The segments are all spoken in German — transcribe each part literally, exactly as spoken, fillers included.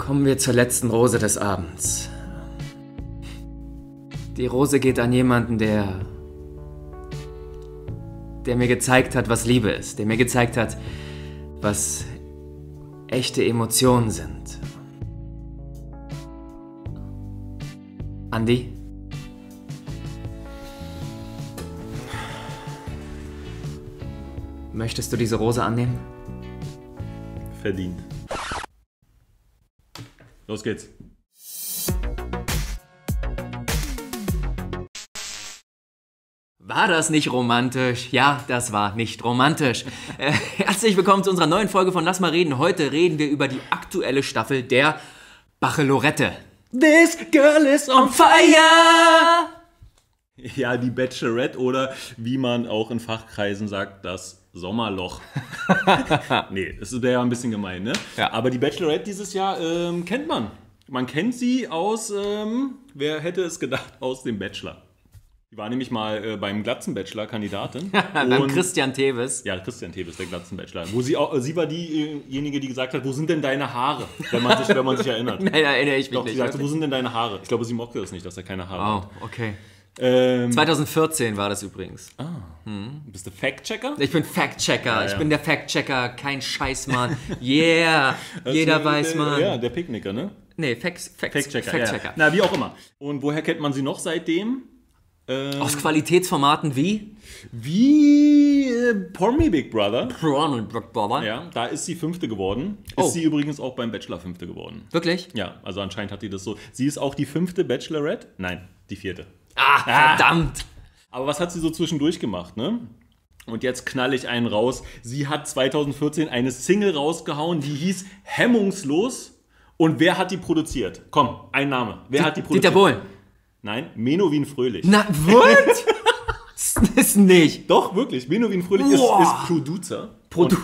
Kommen wir zur letzten Rose des Abends. Die Rose geht an jemanden, der, der mir gezeigt hat, was Liebe ist, der mir gezeigt hat, was echte Emotionen sind. Andi? Möchtest du diese Rose annehmen? Verdient. Los geht's. War das nicht romantisch? Ja, das war nicht romantisch. Äh, herzlich willkommen zu unserer neuen Folge von Lass mal reden. Heute reden wir über die aktuelle Staffel der Bachelorette. This girl is on fire! Ja, die Bachelorette oder wie man auch in Fachkreisen sagt, das Sommerloch. Nee, das wäre ja ein bisschen gemein, ne? Ja. Aber die Bachelorette dieses Jahr ähm, kennt man. Man kennt sie aus, ähm, wer hätte es gedacht, aus dem Bachelor. Die war nämlich mal äh, beim Glatzen-Bachelor Kandidatin. Beim Christian Thebes. Ja, Christian Thebes, der Glatzen-Bachelor. Wo sie, auch, sie war diejenige, die gesagt hat, wo sind denn deine Haare? Wenn man sich, wenn man sich erinnert. Nein, da erinnere ich mich Doch, nicht. Sie sagte, wo sind denn deine Haare? Ich glaube, sie mochte das nicht, dass er keine Haare hat. Oh, okay. Ähm, zwanzig vierzehn war das übrigens. Ah. Hm. Bist du Fact-Checker? Ich bin Fact-Checker. Ah, ja. Ich bin der Fact-Checker. Kein Scheißmann. Yeah. Also jeder weiß, der, man. Ja, der Picknicker, ne? Nee, Facts, Facts, Fact-Checker. Fact-Checker. Ja. Na, wie auch immer. Und woher kennt man sie noch seitdem? Aus Qualitätsformaten wie? Wie äh, Promi Big Brother. Promi Big Brother. Ja, da ist sie Fünfte geworden. Oh. Ist sie übrigens auch beim Bachelor Fünfte geworden. Wirklich? Ja, also anscheinend hat die das so. Sie ist auch die fünfte Bachelorette? Nein, die vierte. Ah, ah, verdammt! Aber was hat sie so zwischendurch gemacht, ne? Und jetzt knall ich einen raus. Sie hat zwanzig vierzehn eine Single rausgehauen, die hieß Hemmungslos. Und wer hat die produziert? Komm, ein Name. Wer D hat die produziert? Dieter Bohlen. Nein, Menowin Fröhlich. Na, what? Das ist nicht. Doch, wirklich. Menowin Fröhlich ist, ist Producer. Produ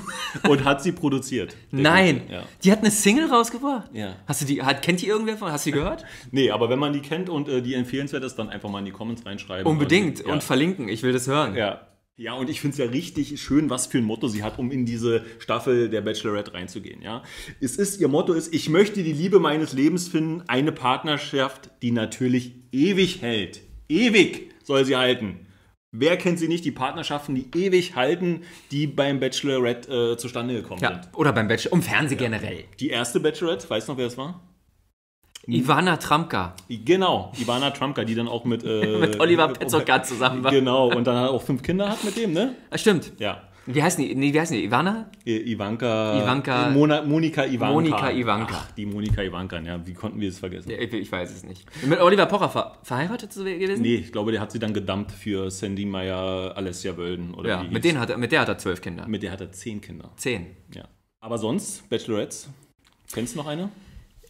und, und hat sie produziert. Nein. Ja. Die hat eine Single rausgebracht? Ja. Hast du die, hat, kennt die irgendwer von? Hast du die gehört? Nee, aber wenn man die kennt und äh, die empfehlenswert ist, dann einfach mal in die Comments reinschreiben. Unbedingt. Und, ja. Und verlinken. Ich will das hören. Ja. Ja, und ich finde es ja richtig schön, was für ein Motto sie hat, um in diese Staffel der Bachelorette reinzugehen. Ja? Es ist, ihr Motto ist, ich möchte die Liebe meines Lebens finden, eine Partnerschaft, die natürlich ewig hält. Ewig soll sie halten. Wer kennt sie nicht, die Partnerschaften, die ewig halten, die beim Bachelorette äh, zustande gekommen ja, sind? Oder beim Bachelor, um Fernsehen ja. generell. Die erste Bachelorette, weißt du noch, wer es war? Ivanka Trump. Genau, Ivanka Trump, die dann auch mit... Äh, mit Oliver Pocher zusammen war. Genau, und dann auch fünf Kinder hat mit dem, ne? Ah, stimmt. Ja. Wie heißen die? Nee, wie heißen die? Ivana? Ivanka... Ivanka... Mona, Monika Ivanka. Monika Ivanka. Ach, die Monika Ivanka, ja, wie konnten wir das vergessen? Ich, ich weiß es nicht. Mit Oliver Pocher ver verheiratet gewesen? Nee, ich glaube, der hat sie dann gedumpt für Sandy Meyer, Alessia Wölden oder ja, wie mit, denen hat er, mit der hat er zwölf Kinder. Mit der hat er zehn Kinder. Zehn? Ja. Aber sonst, Bachelorettes, kennst du noch eine?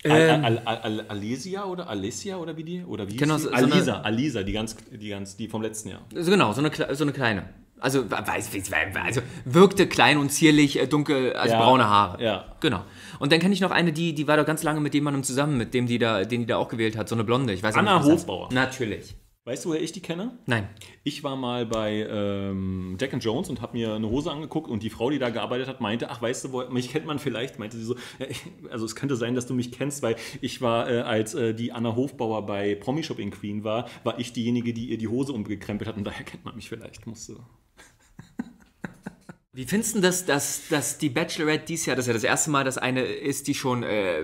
Ähm, Al Al Al Alesia oder Alessia oder wie die? Oder wie genau, so, Alisa, so eine, Alisa, die ganz, die ganz, die vom letzten Jahr. So genau, so eine, so eine kleine. Also, weiß, also wirkte klein und zierlich, dunkel, also ja, braune Haare. Ja. Genau. Und dann kenne ich noch eine, die, die war doch ganz lange mit dem Mann zusammen, mit dem die da, den die da auch gewählt hat, so eine Blonde. Ich weiß Anna Hofbauer. Natürlich. Weißt du, woher ich die kenne? Nein. Ich war mal bei ähm, Jack and Jones und habe mir eine Hose angeguckt und die Frau, die da gearbeitet hat, meinte, ach, weißt du, wo, mich kennt man vielleicht, meinte sie so, ja, ich, also es könnte sein, dass du mich kennst, weil ich war, äh, als äh, die Anna Hofbauer bei Promishop in Queen war, war ich diejenige, die ihr die Hose umgekrempelt hat und daher kennt man mich vielleicht, musste. Wie findest du das, dass, dass die Bachelorette dies Jahr, das ist ja das erste Mal, dass eine ist, die schon, äh,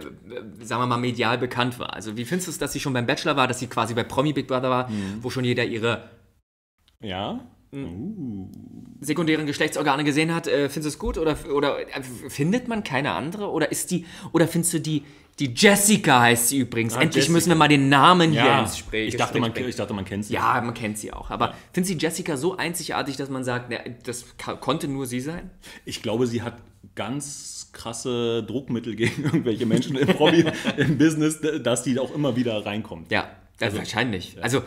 sagen wir mal, medial bekannt war? Also wie findest du es, dass sie schon beim Bachelor war, dass sie quasi bei Promi Big Brother war, mhm. wo schon jeder ihre ja? uh. sekundären Geschlechtsorgane gesehen hat? Äh, findest du es gut oder, oder äh, findet man keine andere? Oder ist die, oder findest du die, die Jessica heißt sie übrigens, ah, endlich Jessica. Müssen wir mal den Namen ja. hier ins Gespräch ich dachte, man, ich dachte, man kennt sie. Ja, man kennt sie auch. Aber ja. findest du Jessica so einzigartig, dass man sagt, na, das konnte nur sie sein? Ich glaube, sie hat ganz krasse Druckmittel gegen irgendwelche Menschen im Hobby, im Business, dass die auch immer wieder reinkommt. Ja, also, wahrscheinlich. Ja. Also...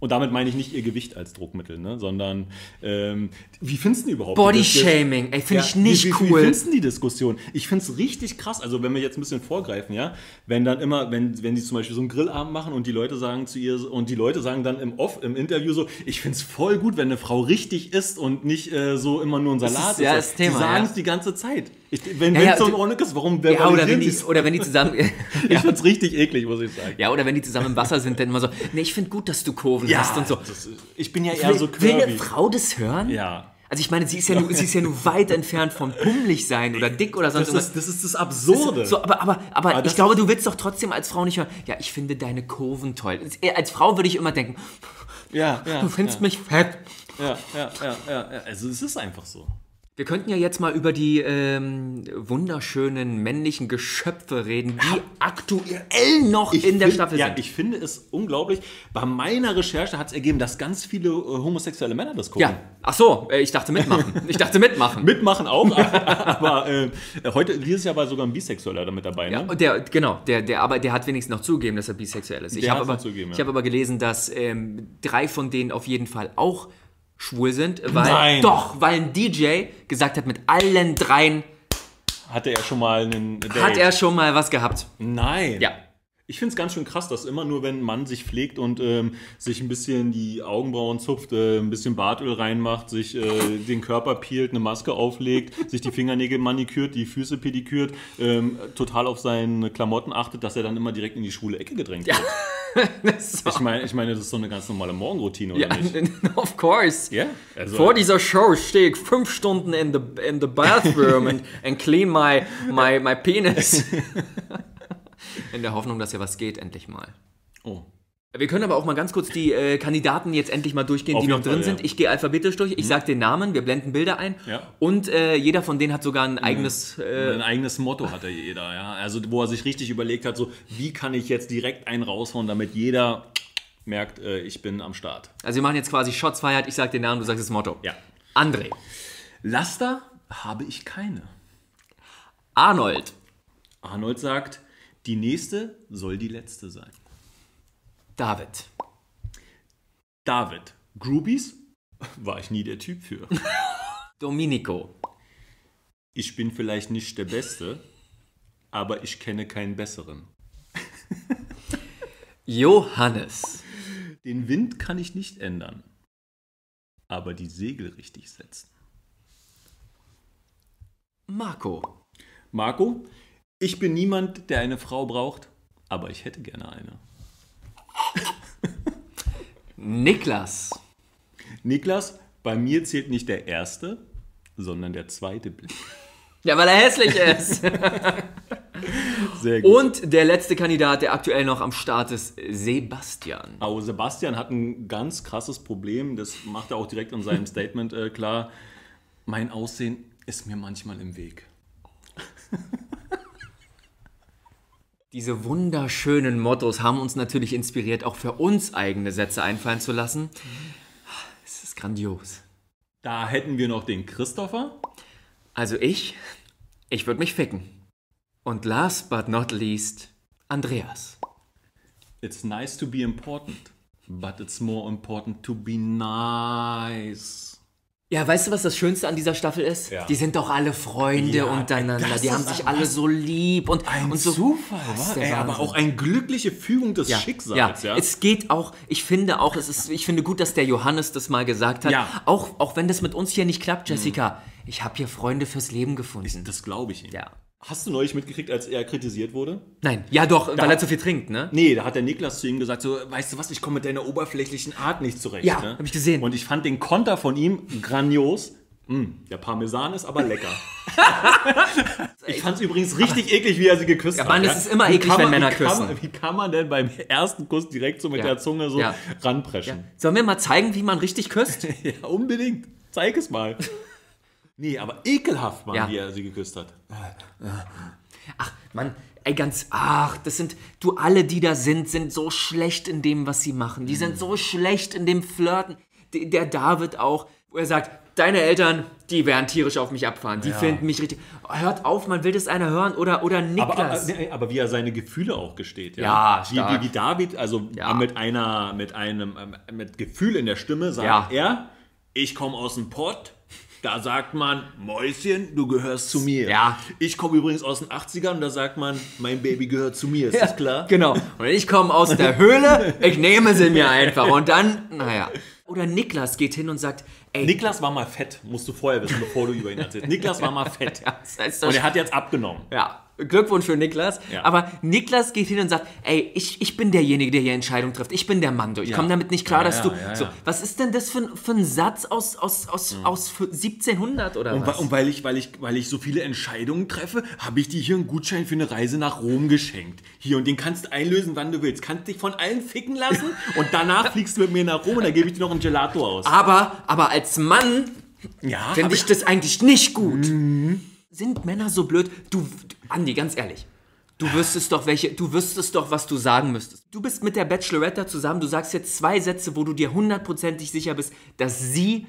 Und damit meine ich nicht ihr Gewicht als Druckmittel, ne? sondern ähm, wie findest du überhaupt? Bodyshaming, ey, finde ja, ich nicht wie, wie, cool. Wie findest du die Diskussion? Ich finde es richtig krass, also wenn wir jetzt ein bisschen vorgreifen, ja, wenn dann immer, wenn, wenn die zum Beispiel so einen Grillabend machen und die Leute sagen zu ihr, und die Leute sagen dann im Off, im Interview so, ich finde es voll gut, wenn eine Frau richtig isst und nicht äh, so immer nur ein Salat ist. Ja, das Thema, die sagen es die ganze Zeit. Ich, wenn ja, ja, es so ein Ordnung ist, warum ja, oder, wenn die, oder wenn die zusammen... ja. Ich find's richtig eklig, muss ich sagen. Ja, oder wenn die zusammen im Wasser sind, dann immer so, nee, ich finde gut, dass du Kurven ja, hast und so. Das, ich bin ja eher will, so curvy. Will eine Frau das hören? Ja. Also ich meine, sie ist ja nur, sie ist ja nur weit entfernt vom pummelig sein oder dick oder sonst irgendwas. Das ist das Absurde. Das ist so, aber aber, aber, aber ich glaube, du willst doch trotzdem als Frau nicht hören, ja, ich finde deine Kurven toll. Als Frau würde ich immer denken, ja, ja, du findest ja. mich fett. Ja, ja, ja, ja, ja. Also es ist einfach so. Wir könnten ja jetzt mal über die ähm, wunderschönen männlichen Geschöpfe reden, die aktuell noch ich in der find, Staffel ja, sind. Ja, ich finde es unglaublich. Bei meiner Recherche hat es ergeben, dass ganz viele äh, homosexuelle Männer das gucken. Ja. Ach so, ich dachte mitmachen. Ich dachte mitmachen. Mitmachen auch, aber äh, heute, dieses Jahr war sogar ein Bisexueller damit dabei. Ne? Ja, der, genau, der, der, aber der hat wenigstens noch zugegeben, dass er bisexuell ist. Der ich habe aber, ja. hab aber gelesen, dass ähm, drei von denen auf jeden Fall auch schwul sind, weil Nein. doch, weil ein D J gesagt hat, mit allen dreien hatte er schon mal einen Date. Hat er schon mal was gehabt. Nein. Ja. Ich finde es ganz schön krass, dass immer nur, wenn ein Mann sich pflegt und ähm, sich ein bisschen die Augenbrauen zupft, äh, ein bisschen Bartöl reinmacht, sich äh, den Körper peelt, eine Maske auflegt, sich die Fingernägel manikürt, die Füße pedikürt, ähm, total auf seine Klamotten achtet, dass er dann immer direkt in die schwule Ecke gedrängt wird. Ja. So. Ich meine, ich meine, das ist so eine ganz normale Morgenroutine, oder ja, nicht? Of course. Yeah. Also, vor dieser Show stehe ich fünf Stunden in the, in the bathroom and, and clean my, my, my penis. In der Hoffnung, dass ja was geht, endlich mal. Oh. Wir können aber auch mal ganz kurz die äh, Kandidaten jetzt endlich mal durchgehen, auf die noch Fall, drin ja. sind. Ich gehe alphabetisch durch, ich mhm. sage den Namen, wir blenden Bilder ein. Ja. Und äh, jeder von denen hat sogar ein eigenes... Äh, ein eigenes Motto hat er jeder, ja. Also wo er sich richtig überlegt hat, so wie kann ich jetzt direkt einen raushauen, damit jeder merkt, äh, ich bin am Start. Also wir machen jetzt quasi Shots-Feiert, ich sage den Namen, du sagst das Motto. Ja. André. Laster habe ich keine. Arnold. Arnold sagt... Die nächste soll die letzte sein. David. David. Groupies? War ich nie der Typ für. Domenico. Ich bin vielleicht nicht der Beste, aber ich kenne keinen Besseren. Johannes. Den Wind kann ich nicht ändern, aber die Segel richtig setzen. Marco. Marco? Ich bin niemand, der eine Frau braucht, aber ich hätte gerne eine. Niklas. Niklas, bei mir zählt nicht der erste, sondern der zweite Blick. Ja, weil er hässlich ist. Sehr gut. Und der letzte Kandidat, der aktuell noch am Start ist, Sebastian. Oh, Sebastian hat ein ganz krasses Problem. Das macht er auch direkt in seinem Statement äh, klar. Mein Aussehen ist mir manchmal im Weg. Diese wunderschönen Mottos haben uns natürlich inspiriert, auch für uns eigene Sätze einfallen zu lassen. Es ist grandios. Da hätten wir noch den Christopher. Also ich, ich würde mich ficken. Und last but not least, Andreas. It's nice to be important, but it's more important to be nice. Ja, weißt du, was das Schönste an dieser Staffel ist? Ja. Die sind doch alle Freunde ja, untereinander. Die haben sich alle so lieb. Und, ein und so Zufall, ey, aber auch eine glückliche Fügung des ja. Schicksals. Ja. Ja, es geht auch, ich finde auch, es ist, ich finde gut, dass der Johannes das mal gesagt hat. Ja. Auch, auch wenn das mit uns hier nicht klappt, Jessica, mhm. ich habe hier Freunde fürs Leben gefunden. Ich, das glaube ich ihm. Ja. Hast du neulich mitgekriegt, als er kritisiert wurde? Nein. Ja doch, da weil er zu viel trinkt, ne? Nee, da hat der Niklas zu ihm gesagt, so, weißt du was, ich komme mit deiner oberflächlichen Art nicht zurecht. Ja, ne? Habe ich gesehen. Und ich fand den Konter von ihm grandios. Mm, der Parmesan ist aber lecker. Ich fand es übrigens richtig aber, eklig, wie er sie geküsst ja, hat. Mann, ja, Mann, es ist immer wie eklig, man, wenn Männer wie küssen. Kann, wie kann man denn beim ersten Kuss direkt so mit ja. der Zunge so ja. ranpreschen? Ja. Sollen wir mal zeigen, wie man richtig küsst? Ja, unbedingt. Zeig es mal. Nee, aber ekelhaft, Mann, ja. wie er sie geküsst hat. Ach, Mann, ey, ganz, ach, das sind, du, alle, die da sind, sind so schlecht in dem, was sie machen. Die sind so schlecht in dem Flirten. D- der David auch, wo er sagt, deine Eltern, die werden tierisch auf mich abfahren. Die ja. finden mich richtig, hört auf, man will das einer hören oder, oder Niklas. Aber, aber, aber wie er seine Gefühle auch gesteht. Ja, ja stark. Wie, wie, wie David, also ja. mit einer, mit einem, mit Gefühl in der Stimme sagt ja. er, ich komme aus dem Pott. Da sagt man, Mäuschen, du gehörst zu mir. Ja. Ich komme übrigens aus den achtzigern und da sagt man, mein Baby gehört zu mir, ist ja, das klar? Genau. Und ich komme aus der Höhle, ich nehme sie mir einfach. Und dann, naja. Oder Niklas geht hin und sagt, ey... Niklas war mal fett, musst du vorher wissen, bevor du über ihn erzählst. Niklas war mal fett. Ja, das heißt doch, und er hat jetzt abgenommen. Ja, Glückwunsch für Niklas. Ja. Aber Niklas geht hin und sagt, ey, ich, ich bin derjenige, der hier Entscheidungen trifft. Ich bin der Mando. Ich ja. komme damit nicht klar, ja, dass ja, du... Ja, ja. So, was ist denn das für, für ein Satz aus, aus, aus, mhm. aus siebzehnhundert oder und, was? Und weil ich, weil, ich, weil ich so viele Entscheidungen treffe, habe ich dir hier einen Gutschein für eine Reise nach Rom geschenkt. Hier, und den kannst du einlösen, wann du willst. Kannst dich von allen ficken lassen und danach fliegst du mit mir nach Rom und dann gebe ich dir noch einen Gelato aus. Aber, aber als Mann ja, finde ich, ich das eigentlich nicht gut. Mhm. Sind Männer so blöd? Du, du, Andi, ganz ehrlich, du wüsstest doch, welche, du wüsstest doch, was du sagen müsstest. Du bist mit der Bachelorette zusammen, du sagst jetzt zwei Sätze, wo du dir hundertprozentig sicher bist, dass sie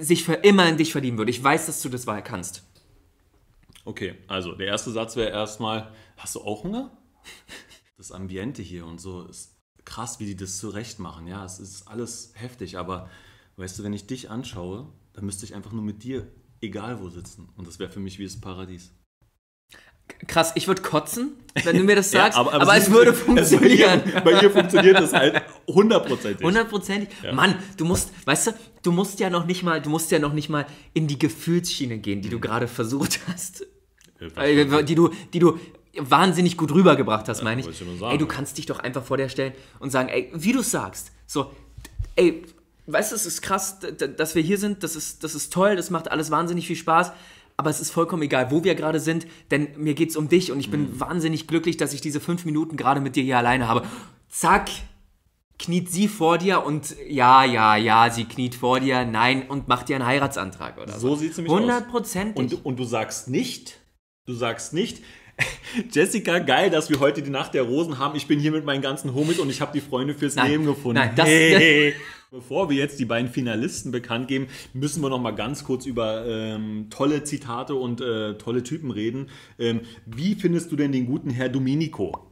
sich für immer in dich verlieben würde. Ich weiß, dass du das wahr kannst. Okay, also der erste Satz wäre erstmal, hast du auch Hunger? Das Ambiente hier und so ist krass, wie die das zurecht machen. Ja, es ist alles heftig, aber weißt du, wenn ich dich anschaue, dann müsste ich einfach nur mit dir egal wo sitzen. Und das wäre für mich wie das Paradies. Krass, ich würde kotzen, wenn du mir das sagst, ja, aber, aber, aber es würde funktionieren. Bei dir, bei dir funktioniert das halt hundertprozentig. Hundertprozentig? Ja. Mann, du musst, weißt du, du musst ja noch nicht mal, du musst ja noch nicht mal in die Gefühlsschiene gehen, die du gerade versucht hast. Ja, die du, die du wahnsinnig gut rübergebracht hast, ja, meine ich. ich sagen, ey, du kannst dich doch einfach vor dir stellen und sagen, ey, wie du sagst, so, ey, weißt du, es ist krass, dass wir hier sind, das ist, das ist toll, das macht alles wahnsinnig viel Spaß, aber es ist vollkommen egal, wo wir gerade sind, denn mir geht's um dich und ich bin mhm. wahnsinnig glücklich, dass ich diese fünf Minuten gerade mit dir hier alleine habe. Zack, kniet sie vor dir und ja, ja, ja, sie kniet vor dir, nein, und macht dir einen Heiratsantrag oder so. So sieht's nämlich aus. Hundertprozentig. Und, und du sagst nicht, du sagst nicht, Jessica, geil, dass wir heute die Nacht der Rosen haben. Ich bin hier mit meinen ganzen Homies und ich habe die Freunde fürs nein, Leben gefunden. Nein, das, hey. Bevor wir jetzt die beiden Finalisten bekannt geben, müssen wir noch mal ganz kurz über ähm, tolle Zitate und äh, tolle Typen reden. Ähm, wie findest du denn den guten Herr Domenico?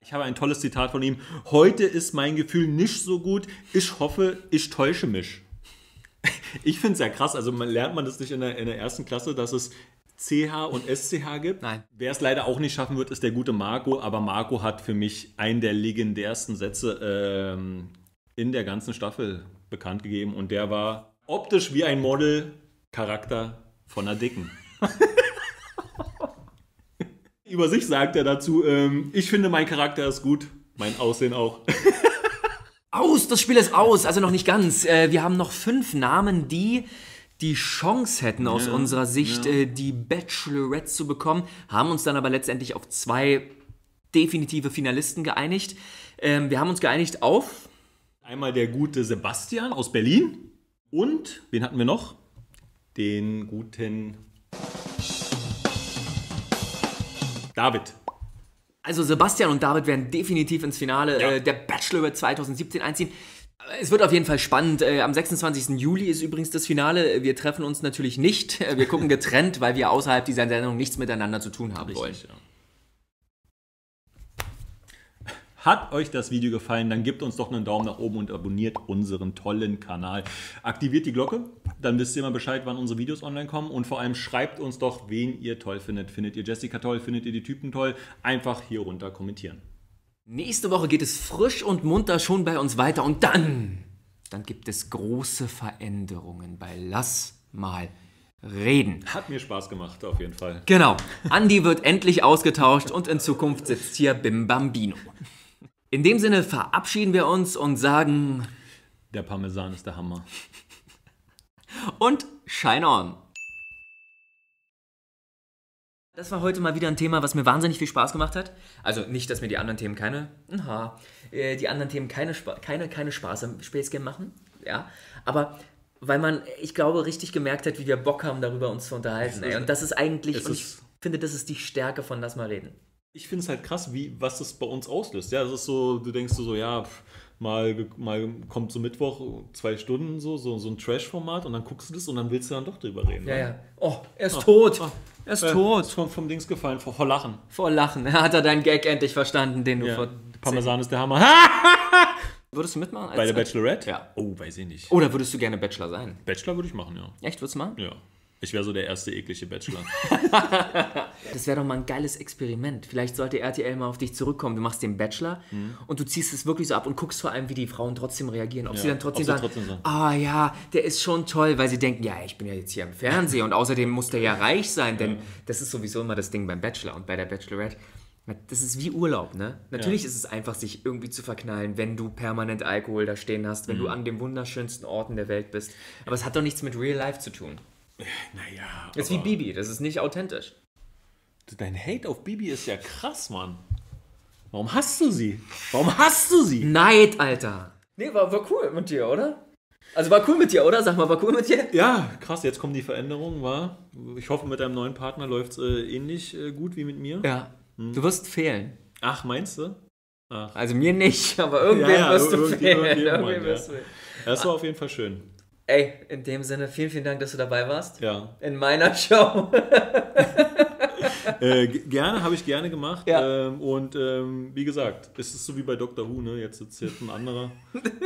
Ich habe ein tolles Zitat von ihm. Heute ist mein Gefühl nicht so gut. Ich hoffe, ich täusche mich. Ich finde es ja krass. Also man, lernt man das nicht in der, in der ersten Klasse, dass es C H und S C H gibt. Nein. Wer es leider auch nicht schaffen wird, ist der gute Marco. Aber Marco hat für mich einen der legendärsten Sätze ähm, in der ganzen Staffel bekannt gegeben. Und der war optisch wie ein Model, Charakter von einer Dicken. Über sich sagt er dazu, ähm, ich finde, mein Charakter ist gut, mein Aussehen auch. Aus, das Spiel ist aus. Also noch nicht ganz. Äh, wir haben noch fünf Namen, die... die Chance hätten, aus ja, unserer Sicht, ja. äh, die Bachelorette zu bekommen, haben uns dann aber letztendlich auf zwei definitive Finalisten geeinigt. Ähm, wir haben uns geeinigt auf... Einmal der gute Sebastian aus Berlin und, wen hatten wir noch? Den guten... David. Also Sebastian und David werden definitiv ins Finale ja. äh, der Bachelorette zweitausendsiebzehn einziehen. Es wird auf jeden Fall spannend. Am sechsundzwanzigsten Juli ist übrigens das Finale. Wir treffen uns natürlich nicht. Wir gucken getrennt, weil wir außerhalb dieser Sendung nichts miteinander zu tun haben wollen. Richtig, ja. Hat euch das Video gefallen, dann gebt uns doch einen Daumen nach oben und abonniert unseren tollen Kanal. Aktiviert die Glocke, dann wisst ihr immer Bescheid, wann unsere Videos online kommen. Und vor allem schreibt uns doch, wen ihr toll findet. Findet ihr Jessica toll? Findet ihr die Typen toll? Einfach hier runter kommentieren. Nächste Woche geht es frisch und munter schon bei uns weiter und dann, dann gibt es große Veränderungen bei Lass mal reden. Hat mir Spaß gemacht, auf jeden Fall. Genau. Andi wird endlich ausgetauscht und in Zukunft sitzt hier Bimbambino. In dem Sinne verabschieden wir uns und sagen... Der Parmesan ist der Hammer. Und shine on. Das war heute mal wieder ein Thema, was mir wahnsinnig viel Spaß gemacht hat. Also nicht, dass mir die anderen Themen keine, aha, äh, die anderen Themen keine, Spa keine, keine Spaß am Space-Game machen, ja. Aber weil man, ich glaube, richtig gemerkt hat, wie wir Bock haben, darüber uns zu unterhalten. Ey. Und das ist eigentlich, es und ich ist, finde, das ist die Stärke von Lass mal reden. Ich finde es halt krass, wie, was das bei uns auslöst. Ja, das ist so, du denkst so, ja, pff, mal, mal kommt so Mittwoch zwei Stunden so, so, so ein Trash-Format und dann guckst du das und dann willst du dann doch drüber reden. Ja, ja. Oh, er ist ach, tot. Ach. Er ist äh, tot. Ist vom, vom Dings gefallen, vor, vor Lachen. Vor Lachen. Hat er deinen Gag endlich verstanden, den du ja, vor... Parmesan ist der Hammer. Würdest du mitmachen? Als bei der Bachelorette? Ja. Oh, weiß ich nicht. Oder würdest du gerne Bachelor sein? Bachelor würde ich machen, ja. Echt, würdest du machen? Ja. Ich wäre so der erste eklige Bachelor. Das wäre doch mal ein geiles Experiment. Vielleicht sollte R T L mal auf dich zurückkommen. Du machst den Bachelor mhm. und du ziehst es wirklich so ab und guckst vor allem, wie die Frauen trotzdem reagieren. Ob ja, sie dann trotzdem sagen, ah oh, ja, der ist schon toll, weil sie denken, ja, ich bin ja jetzt hier im Fernsehen und außerdem muss der ja reich sein, denn ja. das ist sowieso immer das Ding beim Bachelor und bei der Bachelorette. Das ist wie Urlaub, ne? Natürlich ja. ist es einfach, sich irgendwie zu verknallen, wenn du permanent Alkohol da stehen hast, wenn mhm. du an den wunderschönsten Orten der Welt bist. Aber es hat doch nichts mit Real Life zu tun. Naja. Das ist wie Bibi, das ist nicht authentisch. Dein Hate auf Bibi ist ja krass, Mann. Warum hasst du sie? Warum hasst du sie? Neid, Alter. Nee, war, war cool mit dir, oder? Also war cool mit dir, oder? Sag mal, war cool mit dir? Ja, krass, jetzt kommen die Veränderungen, war. Ich hoffe, mit deinem neuen Partner läuft es äh, ähnlich äh, gut wie mit mir. Ja. Du wirst fehlen. Ach, meinst du? Ach. Also mir nicht, aber irgendwem ja, ja, wirst du fehlen. Irgendwem wirst du fehlen. Das war auf jeden Fall schön. Ey, in dem Sinne, vielen, vielen Dank, dass du dabei warst. Ja. In meiner Show. äh, gerne, habe ich gerne gemacht. Ja. Ähm, und ähm, wie gesagt, es ist so wie bei Doktor Who, ne? Jetzt sitzt jetzt ein anderer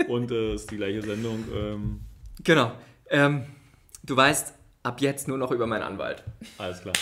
und es äh, ist die gleiche Sendung. Ähm. Genau. Ähm, du weißt, ab jetzt nur noch über meinen Anwalt. Alles klar.